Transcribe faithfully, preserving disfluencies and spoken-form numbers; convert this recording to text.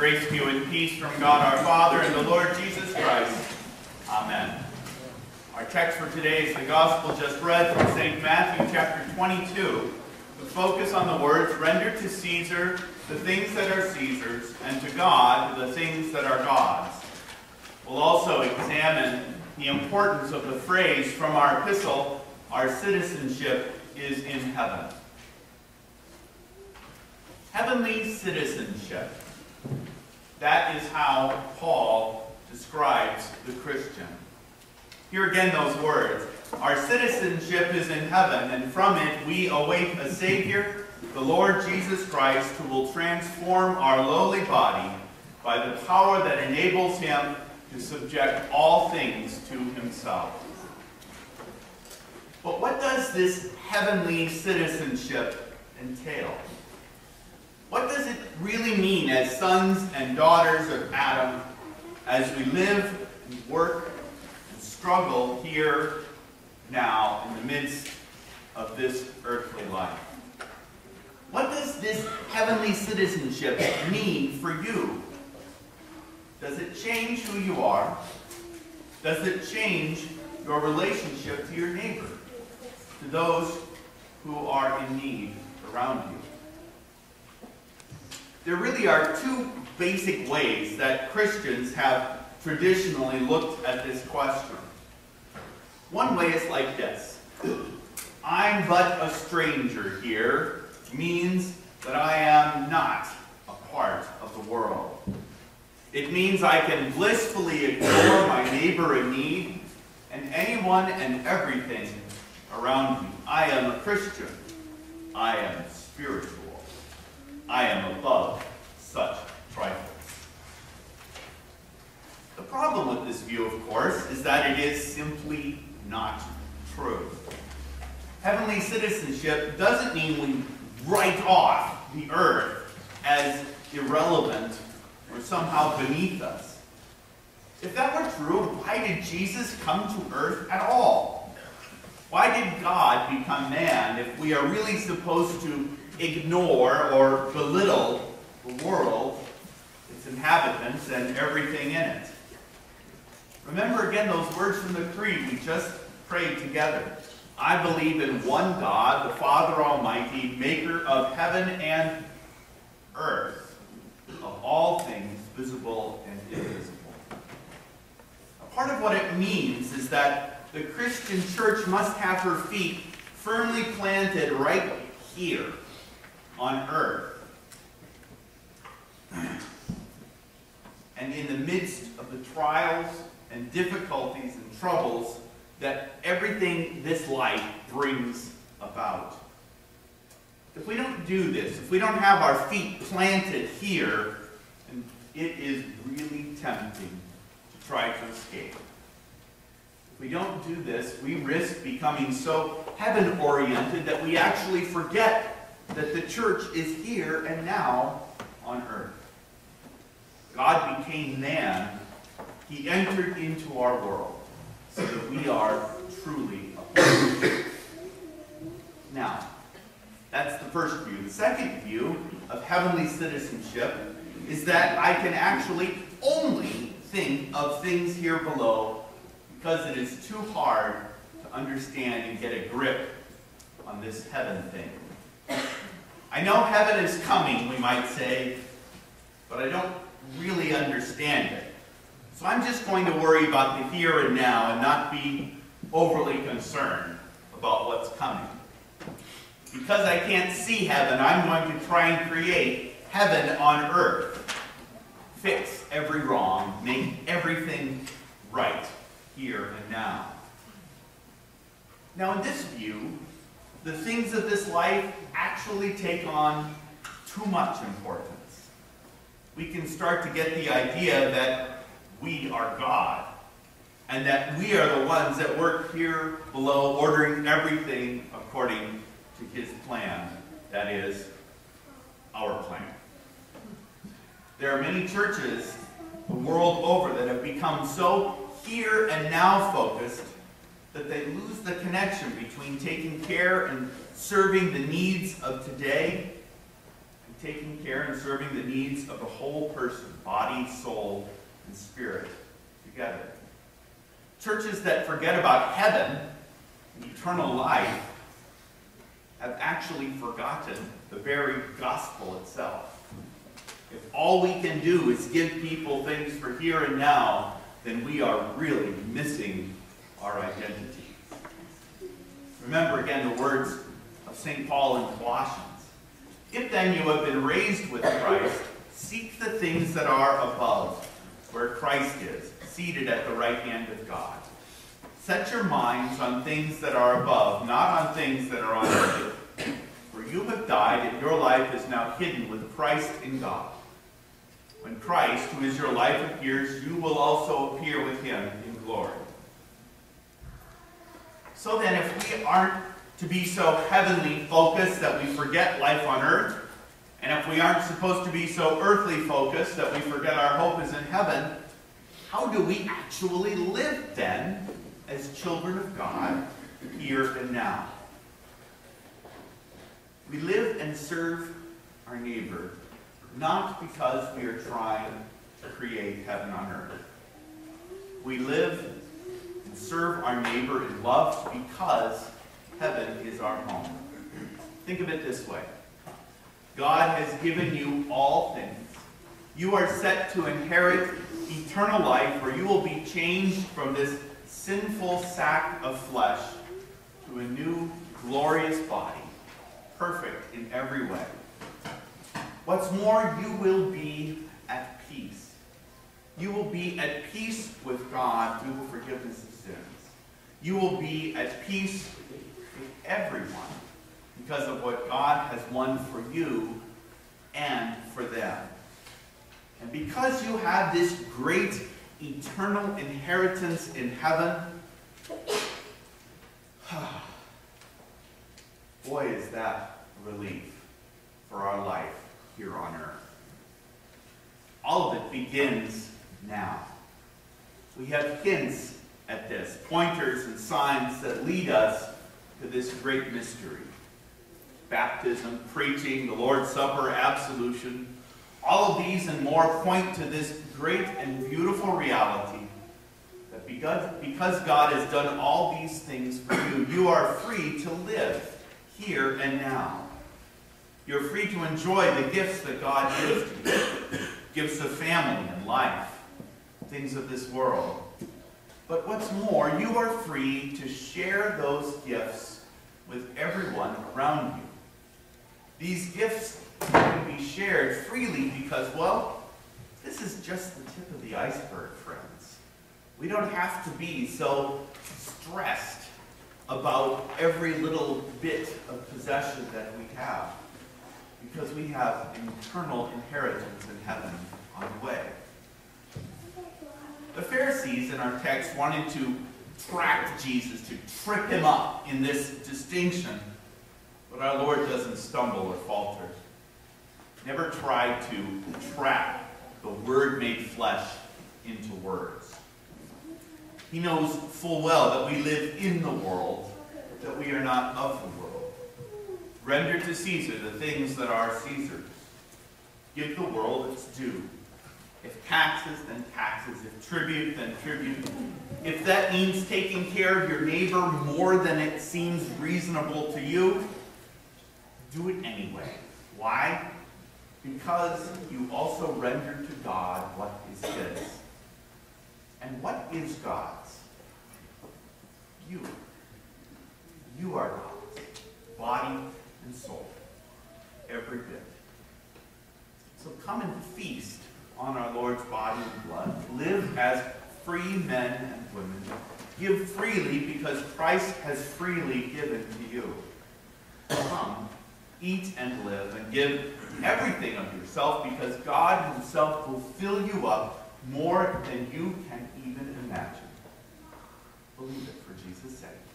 Grace to you and peace from God our Father and the Lord Jesus Christ. Amen. Our text for today is the Gospel just read from Saint Matthew chapter twenty-two. The focus on the words, render to Caesar the things that are Caesar's, and to God the things that are God's. We'll also examine the importance of the phrase from our epistle, our citizenship is in heaven. Heavenly citizenship. That is how Paul describes the Christian. Here again those words. Our citizenship is in heaven, and from it we await a Savior, the Lord Jesus Christ, who will transform our lowly body by the power that enables him to subject all things to himself. But what does this heavenly citizenship entail? What does it really mean as sons and daughters of Adam, as we live and work and struggle here now in the midst of this earthly life? What does this heavenly citizenship mean for you? Does it change who you are? Does it change your relationship to your neighbor, to those who are in need around you? There really are two basic ways that Christians have traditionally looked at this question. One way is like this. I'm but a stranger here means that I am not a part of the world. It means I can blissfully ignore my neighbor in need and anyone and everything around me. I am a Christian. I am spiritual. I am above such trifles. The problem with this view, of course, is that it is simply not true. Heavenly citizenship doesn't mean we write off the earth as irrelevant or somehow beneath us. If that were true, why did Jesus come to earth at all? Why did God become man if we are really supposed to ignore or belittle the world, its inhabitants, and everything in it? Remember again those words from the Creed we just prayed together. I believe in one God, the Father Almighty, maker of heaven and earth, of all things visible and invisible. A part of what it means is that the Christian church must have her feet firmly planted right here on earth, and in the midst of the trials and difficulties and troubles that everything this life brings about. If we don't do this, if we don't have our feet planted here, it is really tempting to try to escape. If we don't do this, we risk becoming so heaven-oriented that we actually forget that the church is here and now on earth. God became man. He entered into our world so that we are truly a part of it. Now, that's the first view. The second view of heavenly citizenship is that I can actually only think of things here below because it is too hard to understand and get a grip on this heaven thing. I know heaven is coming, we might say, but I don't really understand it. So I'm just going to worry about the here and now and not be overly concerned about what's coming. Because I can't see heaven, I'm going to try and create heaven on earth. Fix every wrong, make everything right here and now. Now in this view, the things of this life actually take on too much importance. We can start to get the idea that we are God, and that we are the ones that work here below, ordering everything according to his plan. That is, our plan. There are many churches the world over that have become so here and now focused that they lose the connection between taking care and serving the needs of today and taking care and serving the needs of the whole person, body, soul, and spirit together. Churches that forget about heaven and eternal life have actually forgotten the very gospel itself. If all we can do is give people things for here and now, then we are really missing our identity. Remember again the words of Saint Paul in Colossians. If then you have been raised with Christ, seek the things that are above, where Christ is, seated at the right hand of God. Set your minds on things that are above, not on things that are on earth. For you have died, and your life is now hidden with Christ in God. When Christ, who is your life, appears, you will also appear with him in glory. So then, if we aren't to be so heavenly focused that we forget life on earth, and if we aren't supposed to be so earthly focused that we forget our hope is in heaven, how do we actually live then as children of God here and now? We live and serve our neighbor, not because we are trying to create heaven on earth. We live and serve our neighbor in love because heaven is our home. Think of it this way. God has given you all things. You are set to inherit eternal life, where you will be changed from this sinful sack of flesh to a new, glorious body, perfect in every way. What's more, you will be at peace. You will be at peace with God through the forgiveness of sins. You will be at peace with everyone because of what God has won for you and for them. And because you have this great eternal inheritance in heaven, boy, is that relief for our life here on earth. All of it begins now. We have hints at this, pointers and signs that lead us to this great mystery. Baptism, preaching, the Lord's Supper, absolution, all of these and more point to this great and beautiful reality that because God has done all these things for you, you are free to live here and now. You're free to enjoy the gifts that God gives to you, gifts of family and life, things of this world. But what's more, you are free to share those gifts with everyone around you. These gifts can be shared freely because, well, this is just the tip of the iceberg, friends. We don't have to be so stressed about every little bit of possession that we have, because we have an eternal inheritance in heaven on the way. The Pharisees in our text wanted to track Jesus, to trip him up in this distinction, but our Lord doesn't stumble or falter. Never try to trap the Word made flesh into words. He knows full well that we live in the world, that we are not of the world. Render to Caesar the things that are Caesar's. Give the world its due. If taxes, then taxes. If tribute, then tribute. If that means taking care of your neighbor more than it seems reasonable to you, do it anyway. Why? Because you also render to God what is his. And what is God's? You. You are God's, body and soul, every bit. So come and feast on our Lord's body and blood. Live as free men and women. Give freely because Christ has freely given to you. Come, eat and live, and give everything of yourself, because God himself will fill you up more than you can even imagine. Believe it for Jesus' sake.